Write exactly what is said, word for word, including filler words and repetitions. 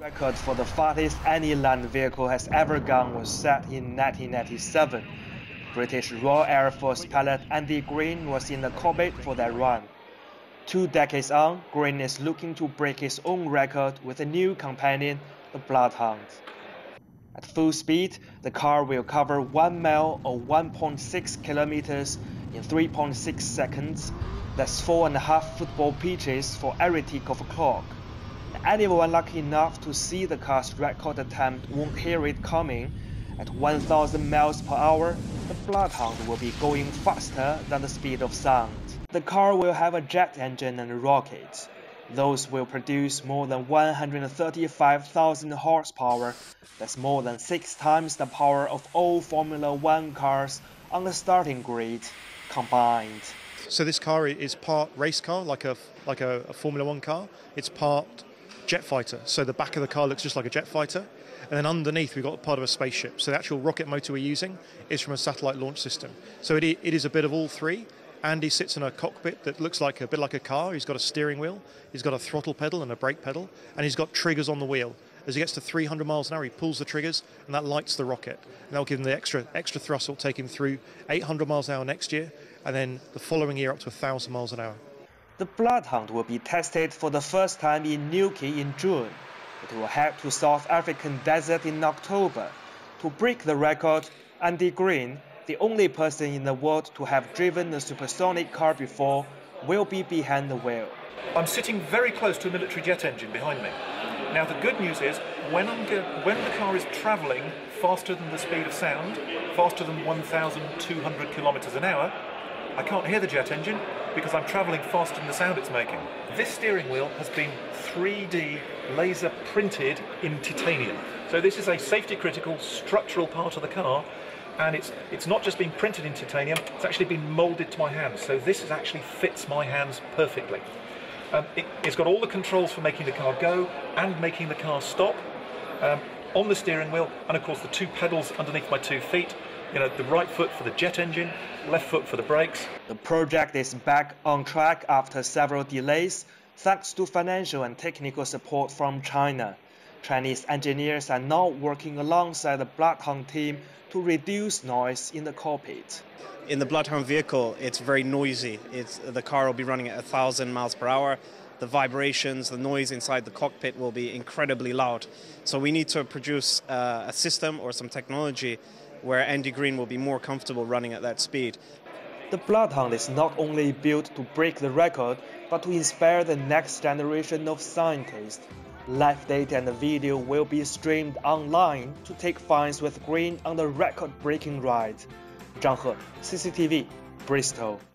Record for the farthest any land vehicle has ever gone was set in nineteen ninety-seven. British Royal Air Force pilot Andy Green was in the cockpit for that run. Two decades on, Green is looking to break his own record with a new companion, the Bloodhound. At full speed, the car will cover one mile or one point six kilometers in three point six seconds. That's four and a half football pitches for every tick of a clock. Anyone lucky enough to see the car's record attempt won't hear it coming. At one thousand miles per hour, the Bloodhound will be going faster than the speed of sound. The car will have a jet engine and rockets. Those will produce more than one hundred thirty-five thousand horsepower. That's more than six times the power of all Formula One cars on the starting grid combined. So this car is part race car, like a like a, a Formula One car. It's part jet fighter, so the back of the car looks just like a jet fighter. And then underneath we've got part of a spaceship. So the actual rocket motor we're using is from a satellite launch system. So it, it is a bit of all three. Andy sits in a cockpit that looks like a bit like a car. He's got a steering wheel, he's got a throttle pedal and a brake pedal, and he's got triggers on the wheel. As he gets to three hundred miles an hour, he pulls the triggers and that lights the rocket. And that'll give him the extra, extra thrust that will take him through eight hundred miles an hour next year, and then the following year up to one thousand miles an hour. The Bloodhound will be tested for the first time in Newquay in June. It will head to South African desert in October. To break the record, Andy Green, the only person in the world to have driven a supersonic car before, will be behind the wheel. I'm sitting very close to a military jet engine behind me. Now the good news is, when, I'm when the car is travelling faster than the speed of sound, faster than one thousand two hundred kilometres an hour, I can't hear the jet engine because I'm travelling faster than the sound it's making. This steering wheel has been three D laser printed in titanium. So this is a safety critical structural part of the car, and it's, it's not just been printed in titanium, it's actually been moulded to my hands. So this is actually fits my hands perfectly. Um, it, it's got all the controls for making the car go and making the car stop um, on the steering wheel, and of course the two pedals underneath my two feet. You know, the right foot for the jet engine, left foot for the brakes. The project is back on track after several delays, thanks to financial and technical support from China. Chinese engineers are now working alongside the Bloodhound team to reduce noise in the cockpit. In the Bloodhound vehicle, it's very noisy. It's, the car will be running at one thousand miles per hour. The vibrations, the noise inside the cockpit will be incredibly loud. So we need to produce uh, a system or some technology where Andy Green will be more comfortable running at that speed. The Bloodhound is not only built to break the record, but to inspire the next generation of scientists. Live data and video will be streamed online to take finds with Green on the record-breaking ride. Zhang He, C C T V, Bristol.